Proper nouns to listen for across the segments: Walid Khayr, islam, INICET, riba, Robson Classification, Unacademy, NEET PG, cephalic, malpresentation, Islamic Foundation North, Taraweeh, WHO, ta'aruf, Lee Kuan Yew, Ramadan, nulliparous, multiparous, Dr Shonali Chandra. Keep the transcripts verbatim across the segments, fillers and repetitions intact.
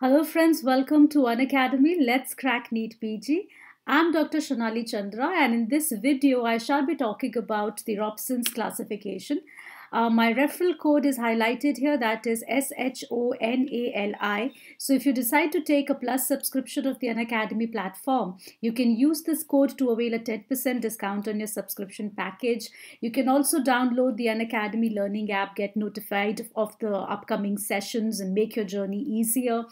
Hello friends, welcome to Unacademy. Let's crack NEET P G. I'm Dr Shonali Chandra, and in this video I shall be talking about the Robson's classification. Uh, my referral code is highlighted here, that is S H O N A L I. So if you decide to take a plus subscription of the Unacademy platform, you can use this code to avail a ten percent discount on your subscription package. You can also download the Unacademy learning app, get notified of the upcoming sessions and make your journey easier.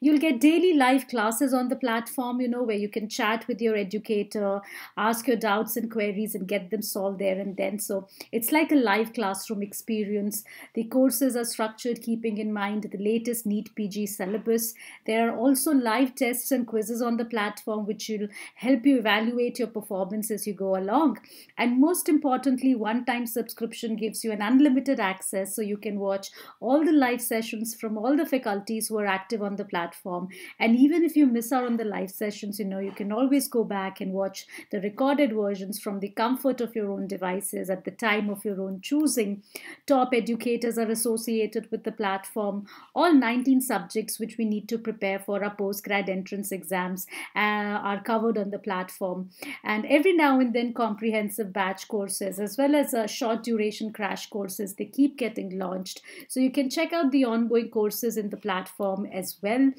You'll get daily live classes on the platform, you know, where you can chat with your educator, ask your doubts and queries and get them solved there and then. So it's like a live classroom experience. The courses are structured keeping in mind the latest NEET P G syllabus. There are also live tests and quizzes on the platform which will help you evaluate your performance as you go along. And most importantly, one-time subscription gives you an unlimited access, so you can watch all the live sessions from all the faculties who are active on the platform. And even if you miss out on the live sessions, you know, you can always go back and watch the recorded versions from the comfort of your own devices at the time of your own choosing. Top educators are associated with the platform. All nineteen subjects which we need to prepare for our post-grad entrance exams uh, are covered on the platform. And every now and then comprehensive batch courses as well as uh, short duration crash courses, they keep getting launched. So you can check out the ongoing courses in the platform as well.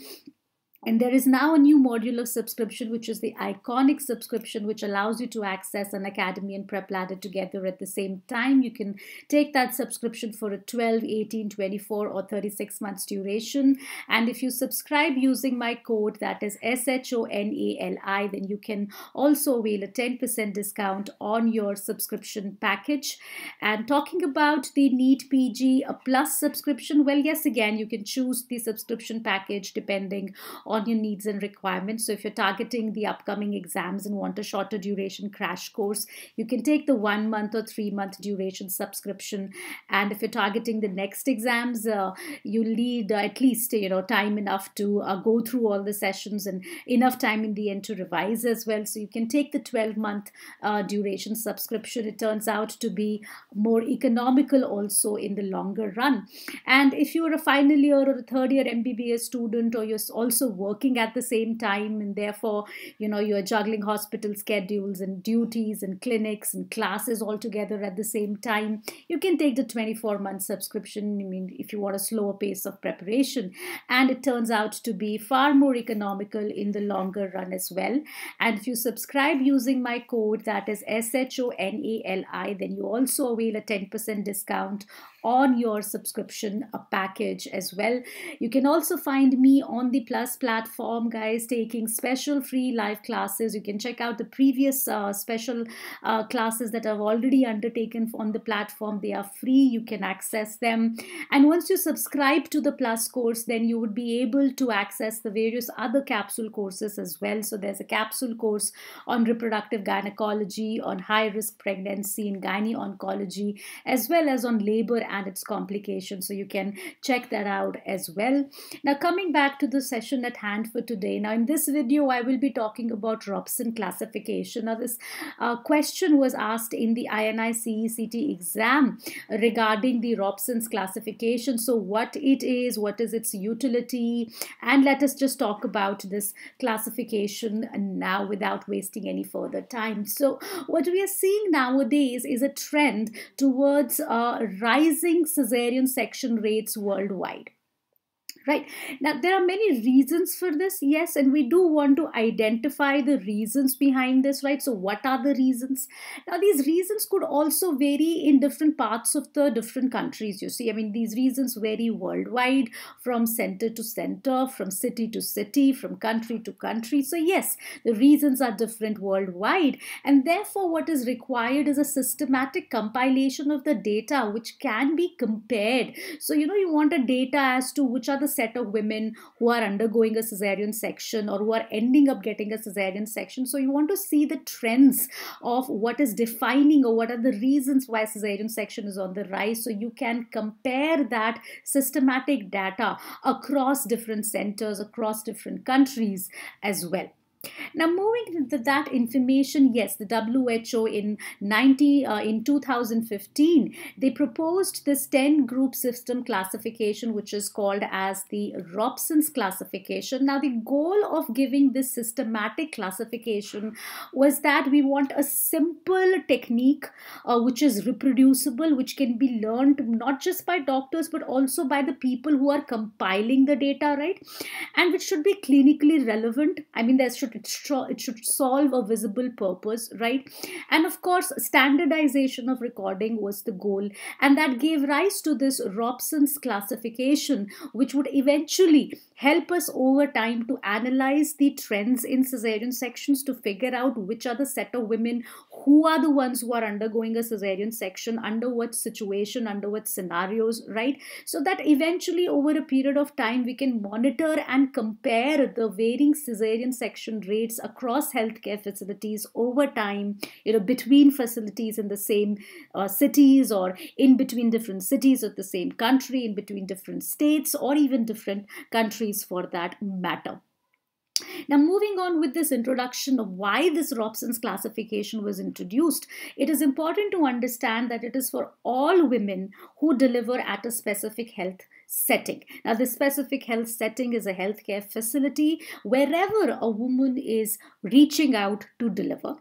And there is now a new module of subscription, which is the iconic subscription, which allows you to access an Academy and Prep Ladder together at the same time. You can take that subscription for a twelve, eighteen, twenty-four or thirty-six months duration. And if you subscribe using my code, that is S H O N A L I, then you can also avail a ten percent discount on your subscription package. And talking about the NEET P G, a plus subscription, well, yes, again, you can choose the subscription package depending on on your needs and requirements. So if you're targeting the upcoming exams and want a shorter duration crash course, you can take the one month or three month duration subscription. And if you're targeting the next exams, uh, you'll need uh, at least, you know, time enough to uh, go through all the sessions and enough time in the end to revise as well. So you can take the twelve month uh, duration subscription. It turns out to be more economical also in the longer run. And if you're a final year or a third year M B B S student, or you're also working working at the same time, and therefore, you know, you're juggling hospital schedules and duties and clinics and classes all together at the same time, you can take the twenty-four month subscription. I mean, if you want a slower pace of preparation, and it turns out to be far more economical in the longer run as well. And if you subscribe using my code, that is S H O N A L I, then you also avail a ten percent discount on your subscription package as well. You can also find me on the Plus platform, guys, taking special free live classes. You can check out the previous uh, special uh, classes that I've already undertaken on the platform. They are free. You can access them. And once you subscribe to the Plus course, then you would be able to access the various other capsule courses as well. So there's a capsule course on reproductive gynecology, on high-risk pregnancy and gynae oncology, as well as on labor and its complications. So you can check that out as well. Now, coming back to the session at hand for today. Now, in this video, I will be talking about Robson classification. Now, this uh, question was asked in the I N I C E T exam regarding the Robson's classification. So, what it is, what is its utility, and let us just talk about this classification now without wasting any further time. So, what we are seeing nowadays is a trend towards uh, rising cesarean section rates worldwide. Right. Now, there are many reasons for this, yes, and we do want to identify the reasons behind this, right? So what are the reasons? Now, these reasons could also vary in different parts of the different countries, you see. I mean, these reasons vary worldwide, from center to center, from city to city, from country to country. So yes, the reasons are different worldwide, and therefore what is required is a systematic compilation of the data which can be compared. So, you know, you want a data as to which are the set of women who are undergoing a cesarean section or who are ending up getting a cesarean section. So you want to see the trends of what is defining or what are the reasons why cesarean section is on the rise. So you can compare that systematic data across different centers, across different countries as well. Now moving to that information, yes, the W H O in ninety uh, in two thousand fifteen, they proposed this ten group system classification, which is called as the Robson's classification. Now the goal of giving this systematic classification was that we want a simple technique uh, which is reproducible, which can be learned not just by doctors but also by the people who are compiling the data, right? And which should be clinically relevant. I mean, there should it, it should solve a visible purpose, right? And of course, standardization of recording was the goal, and that gave rise to this Robson's classification, which would eventually help us over time to analyze the trends in cesarean sections, to figure out which are the set of women who are the ones who are undergoing a cesarean section, under what situation, under what scenarios, right? So that eventually over a period of time we can monitor and compare the varying cesarean section rates across healthcare facilities over time, you know, between facilities in the same uh, cities, or in between different cities of the same country, in between different states, or even different countries for that matter. Now, moving on with this introduction of why this Robson's classification was introduced, it is important to understand that it is for all women who deliver at a specific health setting. Now, the specific health setting is a healthcare facility wherever a woman is reaching out to deliver.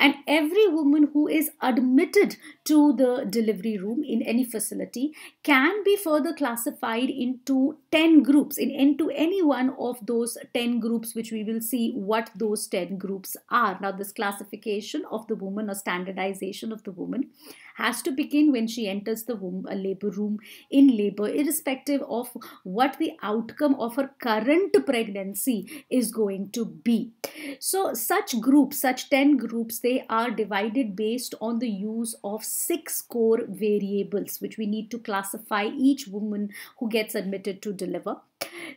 And every woman who is admitted to the delivery room in any facility can be further classified into ten groups, in, into any one of those ten groups, which we will see what those ten groups are. Now, this classification of the woman or standardization of the woman has to begin when she enters the womb, a labor room in labor, irrespective of what the outcome of her current pregnancy is going to be. So, such groups, such ten groups, they are divided based on the use of six core variables, which we need to classify each woman who gets admitted to deliver.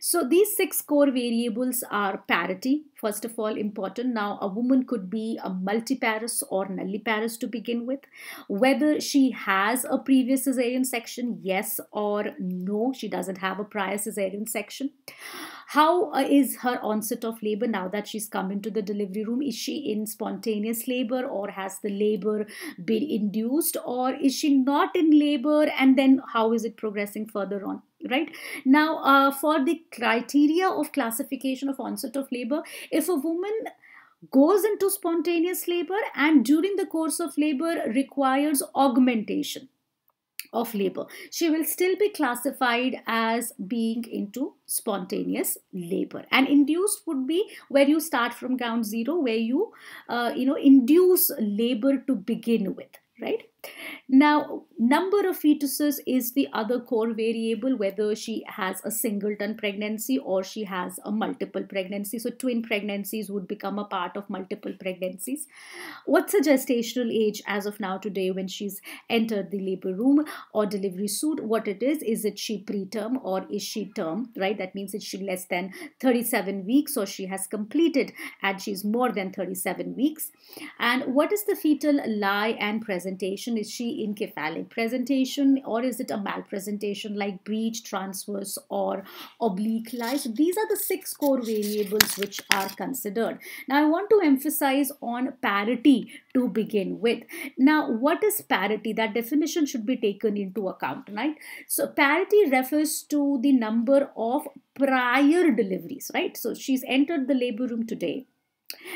So these six core variables are parity, first of all, important. Now, a woman could be a multiparous or nulliparous to begin with. Whether she has a previous cesarean section, yes or no, she doesn't have a prior cesarean section. How is her onset of labor now that she's come into the delivery room? Is she in spontaneous labor, or has the labor been induced, or is she not in labor, and then how is it progressing further on? Right now, uh, for the criteria of classification of onset of labor, if a woman goes into spontaneous labor and during the course of labor requires augmentation of labor, she will still be classified as being into spontaneous labor. And induced would be where you start from ground zero, where you uh, you know induce labor to begin with, right? Now, number of fetuses is the other core variable, whether she has a singleton pregnancy or she has a multiple pregnancy. So twin pregnancies would become a part of multiple pregnancies. What's the gestational age as of now today when she's entered the labor room or delivery suite? What it is, is it she preterm or is she term, right? That means it's she less than thirty-seven weeks, or she has completed and she's more than thirty-seven weeks. And what is the fetal lie and presentation? Is she in cephalic presentation, or is it a malpresentation like breech, transverse, or oblique lie? So these are the six core variables which are considered. Now, I want to emphasize on parity to begin with. Now, what is parity? That definition should be taken into account, right? So parity refers to the number of prior deliveries, right? So she's entered the labor room today,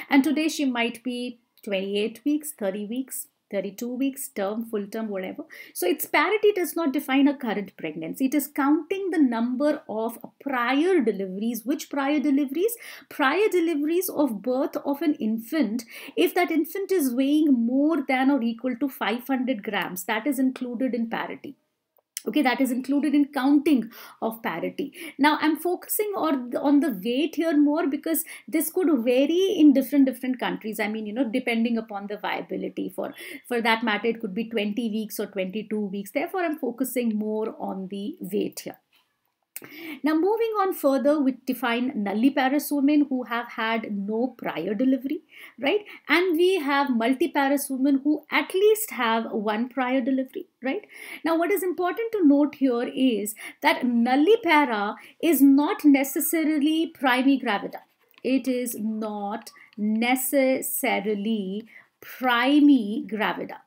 and today she might be twenty-eight weeks, thirty weeks, thirty-two weeks, term, full term, whatever. So its parity does not define a current pregnancy. It is counting the number of prior deliveries. Which prior deliveries? Prior deliveries of birth of an infant, if that infant is weighing more than or equal to five hundred grams. That is included in parity. Okay, that is included in counting of parity. Now, I'm focusing on the, on the weight here more, because this could vary in different different countries. I mean, you know, depending upon the viability. For, for that matter, it could be twenty weeks or twenty-two weeks. Therefore, I'm focusing more on the weight here. Now, moving on further, we define nulliparous women who have had no prior delivery, right? And we have multiparous women who at least have one prior delivery, right? Now, what is important to note here is that nullipara is not necessarily prima gravida. It is not necessarily primi gravida.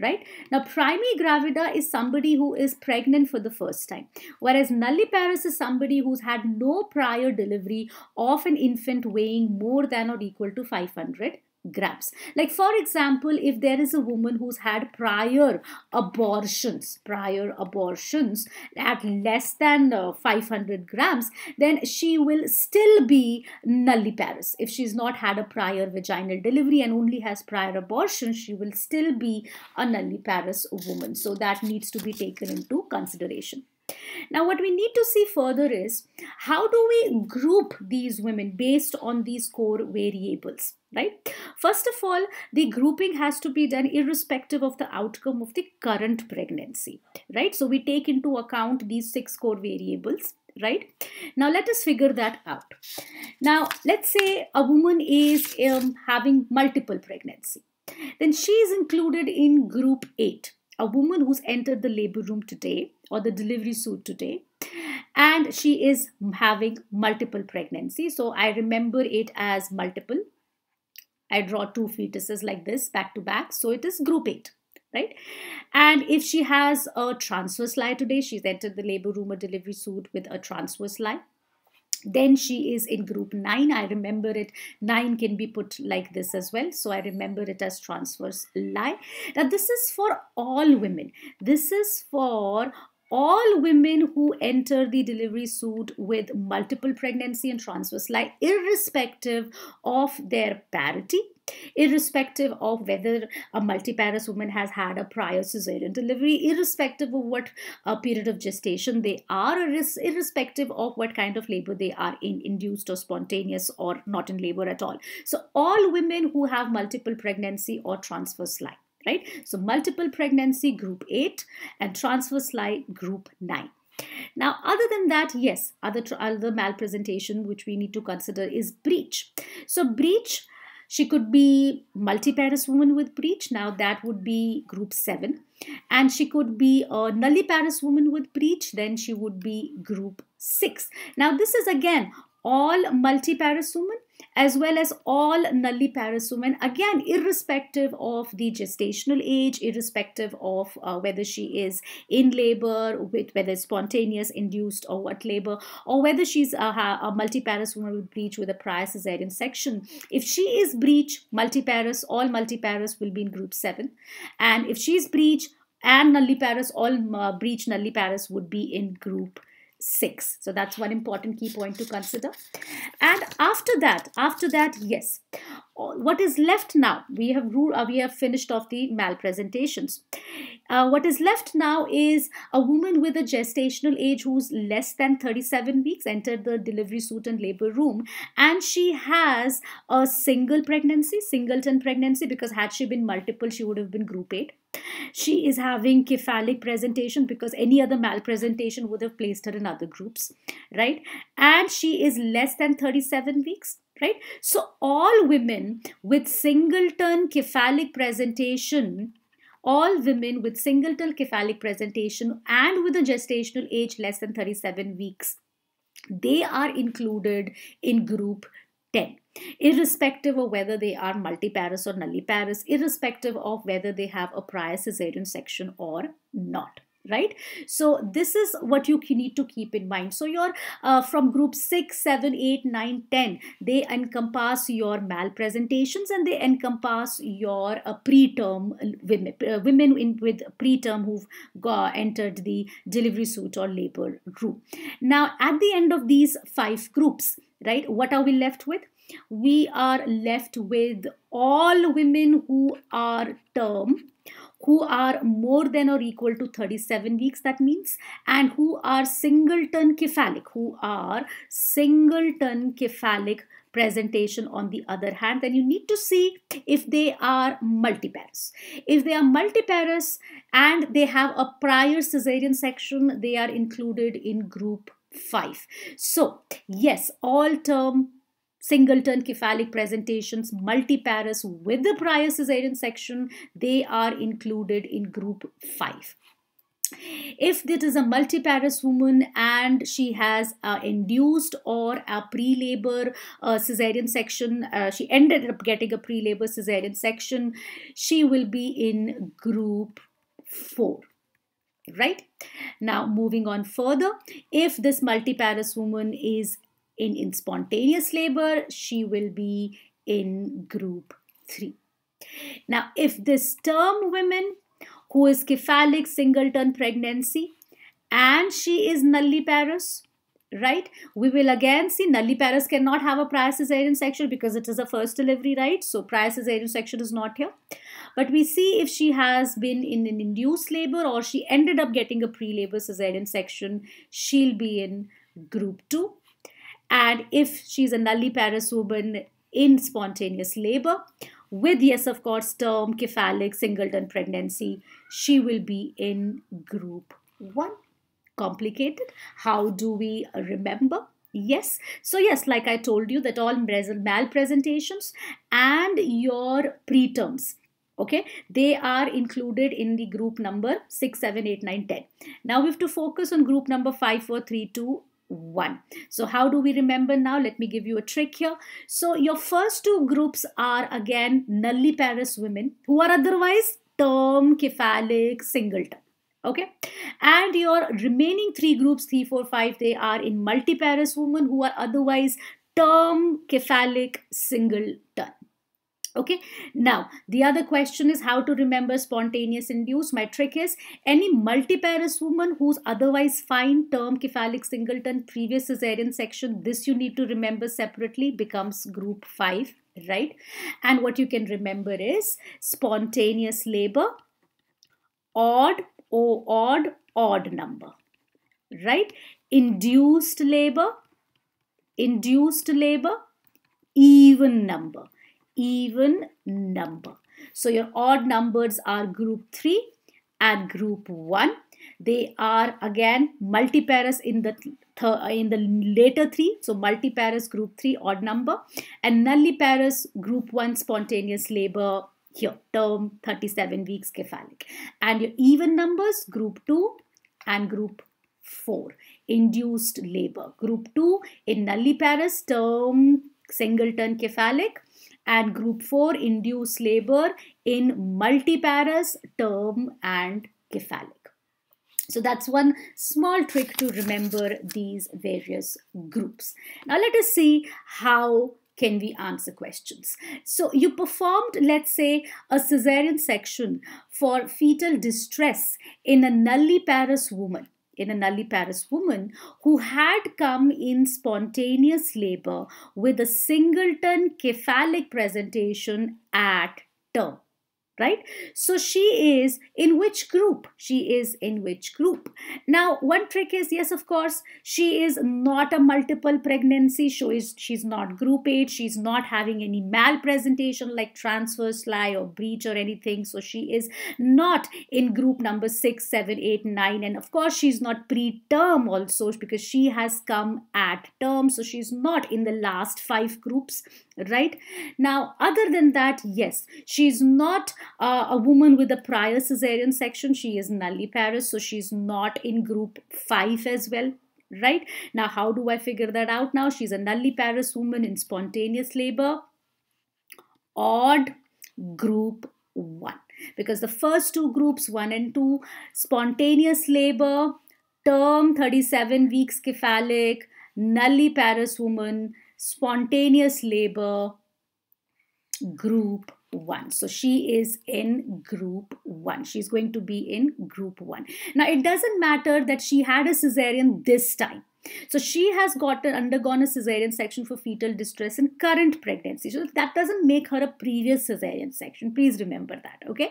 Right? Now, primi gravida is somebody who is pregnant for the first time, whereas nulliparis is somebody who's had no prior delivery of an infant weighing more than or equal to five hundred grams. Like, for example, if there is a woman who's had prior abortions, prior abortions at less than uh, five hundred grams, then she will still be nulliparis. If she's not had a prior vaginal delivery and only has prior abortion, she will still be a nulliparis woman. So that needs to be taken into consideration. Now, what we need to see further is how do we group these women based on these core variables, right? First of all, the grouping has to be done irrespective of the outcome of the current pregnancy, right? So we take into account these six core variables, right? Now, let us figure that out. Now, let's say a woman is um, having multiple pregnancy. Then she is included in group eight. A woman who's entered the labor room today or the delivery suite today, and she is having multiple pregnancies. So I remember it as multiple. I draw two fetuses like this back to back. So it is group eight, right? And if she has a transverse lie today, she's entered the labor room or delivery suite with a transverse lie, then she is in group nine. I remember it. Nine can be put like this as well. So I remember it as transverse lie. Now, this is for all women. This is for all women who enter the delivery suite with multiple pregnancy and transverse lie, irrespective of their parity, irrespective of whether a multiparous woman has had a prior cesarean delivery, irrespective of what uh, period of gestation they are, or irrespective of what kind of labor they are in, induced or spontaneous or not in labor at all. So all women who have multiple pregnancy or transverse lie, right? So multiple pregnancy group eight and transverse lie group nine. Now, other than that, yes, other, other malpresentation which we need to consider is breech. So breech, she could be multiparous woman with breech. Now that would be group seven. And she could be a nulliparous woman with breech. Then she would be group six. Now this is again all multiparous women as well as all nulliparous women, again irrespective of the gestational age, irrespective of uh, whether she is in labor, with whether it's spontaneous, induced, or what labor, or whether she's a, a multiparous woman with breech with a prior cesarean section. If she is breech, multiparous, all multiparous will be in group seven, and if she is breech and nulliparous, all uh, breech nulliparous would be in group six. So that's one important key point to consider. And after that, after that, yes, what is left now? We have ruled, uh, we have finished off the malpresentations. Uh, what is left now is a woman with a gestational age who's less than thirty-seven weeks entered the delivery suite and labor room, and she has a single pregnancy, singleton pregnancy, because had she been multiple, she would have been group eight. She is having cephalic presentation because any other malpresentation would have placed her in other groups, right? And she is less than thirty-seven weeks, right? So all women with singleton cephalic presentation, all women with singleton cephalic presentation and with a gestational age less than thirty-seven weeks, they are included in group ten. Irrespective of whether they are multiparous or nulliparous, irrespective of whether they have a prior cesarean section or not, right? So this is what you need to keep in mind. So your uh, from group six, seven, eight, nine, ten, they encompass your malpresentations and they encompass your uh, preterm women, uh, women in, with preterm who've uh, entered the delivery suite or labor room. Now, at the end of these five groups, right, what are we left with? We are left with all women who are term, who are more than or equal to thirty-seven weeks, that means, and who are singleton cephalic, who are singleton cephalic presentation on the other hand. Then you need to see if they are multiparous. If they are multiparous and they have a prior cesarean section, they are included in group five. So, yes, all term, singleton cephalic presentations, multiparous with the prior cesarean section, they are included in group five. If it is a multiparous woman and she has uh, induced or a pre-labor uh, cesarean section, uh, she ended up getting a pre-labor cesarean section, she will be in group four. Right? Now moving on further, if this multiparous woman is in, in spontaneous labor, she will be in group three. Now if this term woman who is cephalic singleton pregnancy and she is nulliparous, right, we will again see nulliparous cannot have a prior cesarean section because it is a first delivery, right? So prior cesarean section is not here. But we see if she has been in an induced labor or she ended up getting a pre-labor cesarean section, she'll be in group two. And if she's a nulliparous woman in spontaneous labor with, yes, of course, term cephalic singleton pregnancy, she will be in group one. Complicated. How do we remember? Yes. So yes, like I told you that all malpresentations and your preterms, okay, they are included in the group number six, seven, eight, nine, ten. Now we have to focus on group number five, four, three, two, one. So how do we remember now? Let me give you a trick here. So your first two groups are again nulliparous women who are otherwise term cephalic singleton. Okay, and your remaining three groups, three, four, five, they are in multiparous women who are otherwise term cephalic singleton. Okay, now the other question is how to remember spontaneous induced. My trick is any multiparous woman who's otherwise fine, term cephalic singleton, previous cesarean section, this you need to remember separately, becomes group five, right? And what you can remember is spontaneous labor, odd, oh, odd, odd number, right? Induced labor, induced labor, even number, even number. So your odd numbers are group three and group one. They are again multiparous in the in the later three. So multiparous group three, odd number, and nulliparous group one, spontaneous labor. Here, term thirty-seven weeks cephalic. And your even numbers, group two and group four, induced labor. Group two in nulliparous, term singleton cephalic, and group four induced labor in multiparous, term and cephalic. So that's one small trick to remember these various groups. Now let us see how can we answer questions. So you performed, let's say, a cesarean section for fetal distress in a nulliparous woman, in a nulliparous woman who had come in spontaneous labor with a singleton cephalic presentation at term, right? So she is in which group? She is in which group? Now, one trick is, yes, of course, she is not a multiple pregnancy. She is, she's not group eight. She's not having any malpresentation like transverse lie or breach or anything. So she is not in group number six, seven, eight, nine. And of course, she's not preterm also because she has come at term. So she's not in the last five groups, right? Now, other than that, yes, she's not Uh, a woman with a prior cesarean section. She is nulliparous, so she's not in group five as well, right? Now, how do I figure that out now? She's a nulliparous woman in spontaneous labor, odd, group one. Because the first two groups, one and two, spontaneous labor, term thirty-seven weeks cephalic, nulliparous woman, spontaneous labor, group one. So she is in group one. She's going to be in group one. Now it doesn't matter that she had a cesarean this time. So she has gotten undergone a cesarean section for fetal distress in current pregnancy. So that doesn't make her a previous cesarean section. Please remember that. Okay.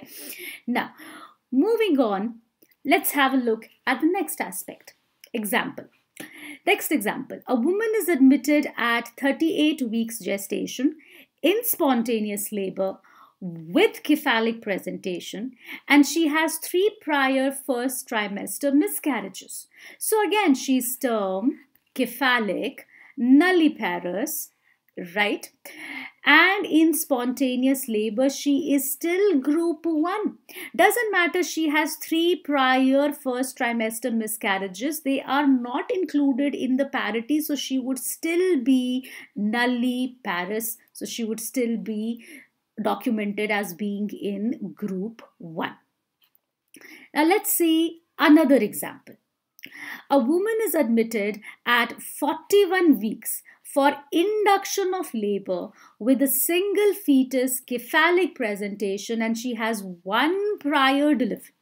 Now moving on, let's have a look at the next aspect. Example. Next example. A woman is admitted at thirty-eight weeks gestation in spontaneous labor with cephalic presentation, and she has three prior first trimester miscarriages. So again, she's term, cephalic, nulliparous, right? And in spontaneous labor, she is still group one. Doesn't matter, she has three prior first trimester miscarriages. They are not included in the parity, so she would still be nulli paris. So she would still be documented as being in group one. Now let's see another example. A woman is admitted at forty-one weeks for induction of labor with a single fetus cephalic presentation, and she has one prior delivery.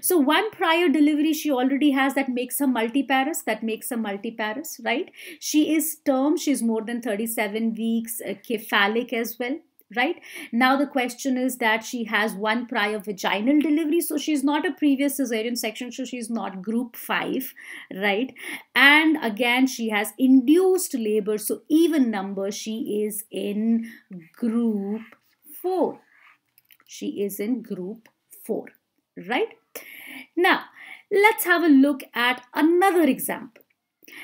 So one prior delivery she already has, that makes her multiparous, that makes her multiparous, right? She is term, she is more than thirty-seven weeks uh, cephalic as well. Right? Now the question is that she has one prior vaginal delivery, so she's not a previous cesarean section, so she's not group five, right? And again, she has induced labor, so even number, she is in group four. She is in group four, right? Now, let's have a look at another example.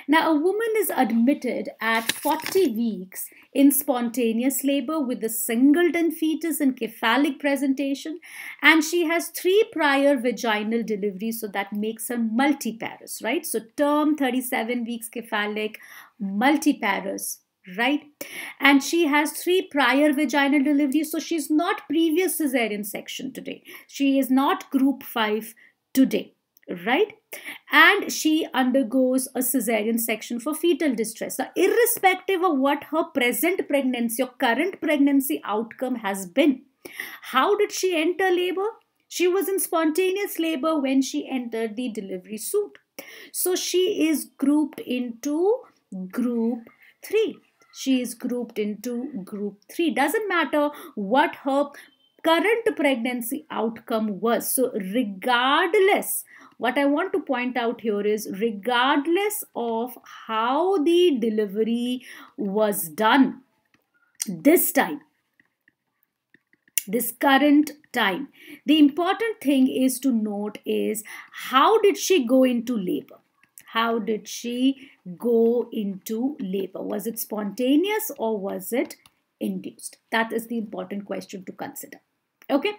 Now, a woman is admitted at forty weeks in spontaneous labor with a singleton fetus in cephalic presentation, and she has three prior vaginal deliveries, so that makes her multiparous, right? So term, thirty-seven weeks cephalic, multiparous, right? And she has three prior vaginal deliveries, so she's not previous cesarean section today. She is not group five today, right? And she undergoes a cesarean section for fetal distress. Now, irrespective of what her present pregnancy or current pregnancy outcome has been, how did she enter labor? She was in spontaneous labor when she entered the delivery suite. So she is grouped into group three. She is grouped into group three. Doesn't matter what her current pregnancy outcome was. So regardless, what I want to point out here is, regardless of how the delivery was done this time, this current time, the important thing is to note is, how did she go into labor? How did she go into labor? Was it spontaneous or was it induced? That is the important question to consider. Okay,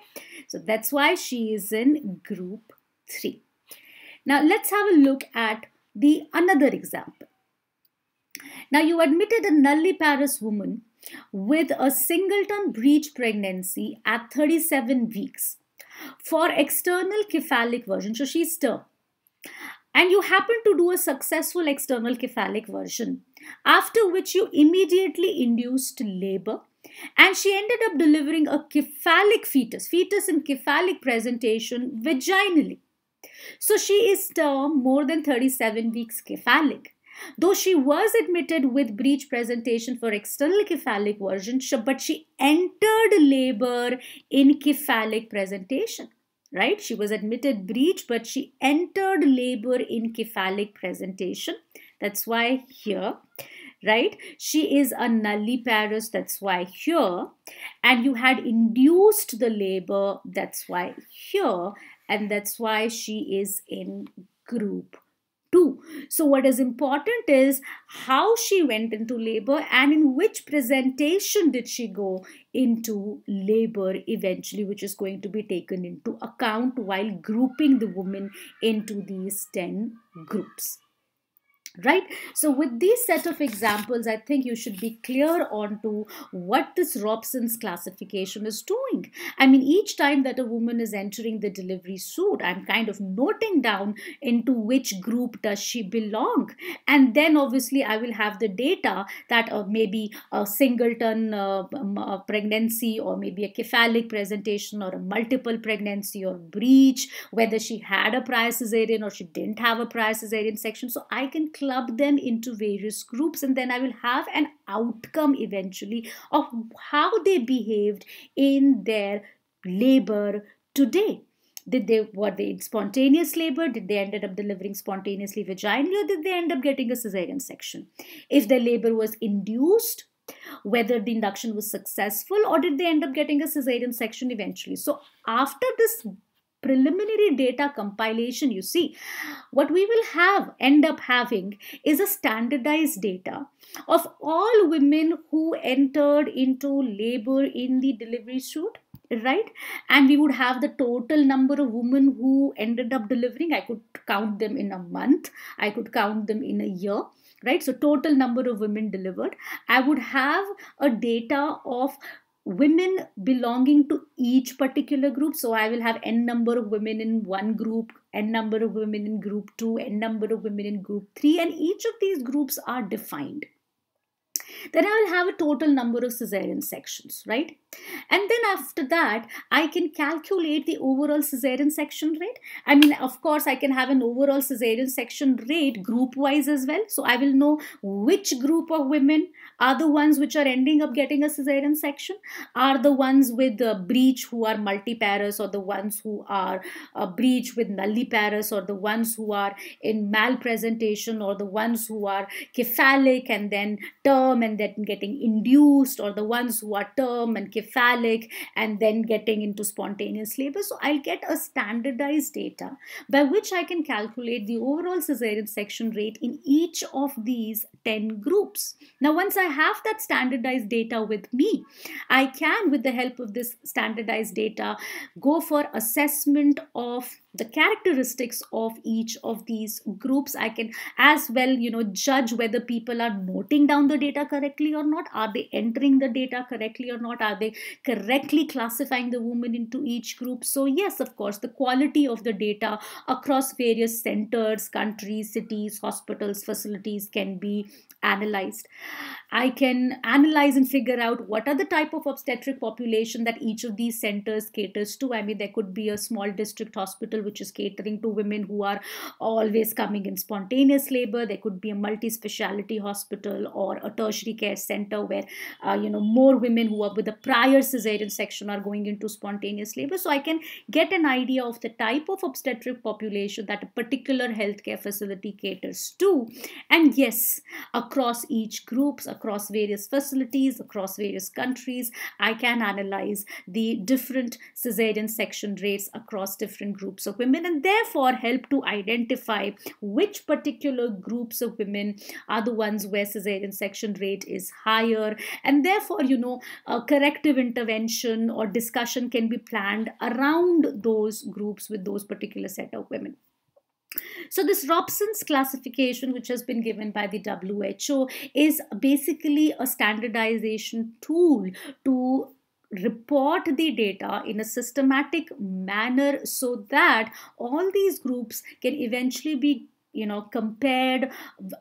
so that's why she is in group three. Now, let's have a look at the another example. Now, you admitted a nulliparous woman with a singleton breech pregnancy at thirty-seven weeks for external cephalic version. So, she's term. And you happen to do a successful external cephalic version, after which you immediately induced labor. And she ended up delivering a cephalic fetus, fetus in cephalic presentation vaginally. So she is term, more than thirty-seven weeks cephalic. Though she was admitted with breech presentation for external cephalic version, but she entered labor in cephalic presentation, right? She was admitted breech, but she entered labor in cephalic presentation. That's why here, right? She is a nulliparous, that's why here. And you had induced the labor, that's why here. And that's why she is in group two. So what is important is how she went into labor and in which presentation did she go into labor eventually, which is going to be taken into account while grouping the woman into these ten groups. Right? So with these set of examples, I think you should be clear on to what this Robson's classification is doing. I mean, each time that a woman is entering the delivery suite, I'm kind of noting down into which group does she belong. And then obviously I will have the data that uh, maybe a singleton uh, um, pregnancy, or maybe a cephalic presentation, or a multiple pregnancy, or breech, whether she had a prior cesarean or she didn't have a prior cesarean section. So I can clearly club them into various groups, and then I will have an outcome eventually of how they behaved in their labor today. Did they, were they in spontaneous labor? Did they ended up delivering spontaneously vaginally, or did they end up getting a cesarean section? If their labor was induced, whether the induction was successful, or did they end up getting a cesarean section eventually? So after this preliminary data compilation, you see, what we will have, end up having is a standardized data of all women who entered into labor in the delivery suite, right? And we would have the total number of women who ended up delivering. I could count them in a month. I could count them in a year, right? So total number of women delivered. I would have a data of women belonging to each particular group. So I will have n number of women in one group, n number of women in group two, n number of women in group three, and each of these groups are defined. Then I will have a total number of cesarean sections, right? And then after that, I can calculate the overall cesarean section rate. I mean, of course, I can have an overall cesarean section rate group-wise as well. So I will know which group of women are the ones which are ending up getting a cesarean section, are the ones with the breech who are multiparous, or the ones who are a breech with nulliparous, or the ones who are in malpresentation, or the ones who are cephalic and then term and then getting induced, or the ones who are term and cephalic and then getting into spontaneous labor. So I'll get a standardized data by which I can calculate the overall cesarean section rate in each of these ten groups. Now, once I have that standardized data with me, I can, with the help of this standardized data, go for assessment of the characteristics of each of these groups. I can as well, you know, judge whether people are noting down the data correctly or not. Are they entering the data correctly or not? Are they correctly classifying the women into each group? So yes, of course, the quality of the data across various centers, countries, cities, hospitals, facilities can be analyzed. I can analyze and figure out what are the type of obstetric population that each of these centers caters to. I mean, there could be a small district hospital which is catering to women who are always coming in spontaneous labor. There could be a multi-speciality hospital or a tertiary care center where uh, you know, more women who are with a prior cesarean section are going into spontaneous labor. So I can get an idea of the type of obstetric population that a particular healthcare facility caters to. And yes, across each groups, across various facilities, across various countries, I can analyze the different cesarean section rates across different groups of women, and therefore help to identify which particular groups of women are the ones where cesarean section rate is higher. And therefore, you know, a corrective intervention or discussion can be planned around those groups with those particular set of women. So this Robson's classification, which has been given by the W H O, is basically a standardization tool to report the data in a systematic manner so that all these groups can eventually be, you know, compared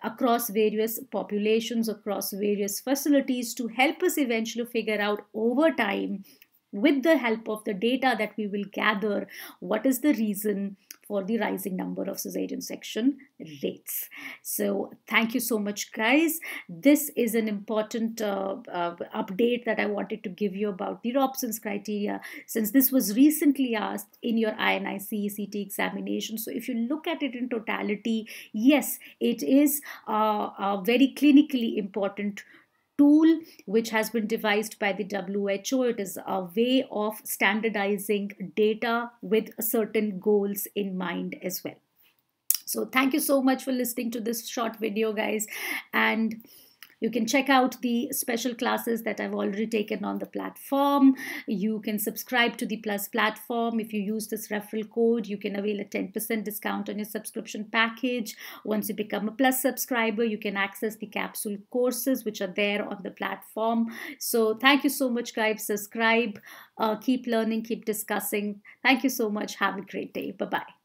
across various populations, across various facilities, to help us eventually figure out over time, with the help of the data that we will gather, what is the reason for the rising number of cesarean section rates. So thank you so much, guys. This is an important uh, uh, update that I wanted to give you about the Robson's criteria, since this was recently asked in your I N I C E T examination. So if you look at it in totality, yes, it is uh, a very clinically important tool which has been devised by the W H O. It is a way of standardizing data with certain goals in mind as well. So thank you so much for listening to this short video, guys, and you can check out the special classes that I've already taken on the platform. You can subscribe to the Plus platform. If you use this referral code, you can avail a ten percent discount on your subscription package. Once you become a Plus subscriber, you can access the capsule courses which are there on the platform. So thank you so much, guys. Subscribe, uh, keep learning, keep discussing. Thank you so much. Have a great day. Bye-bye.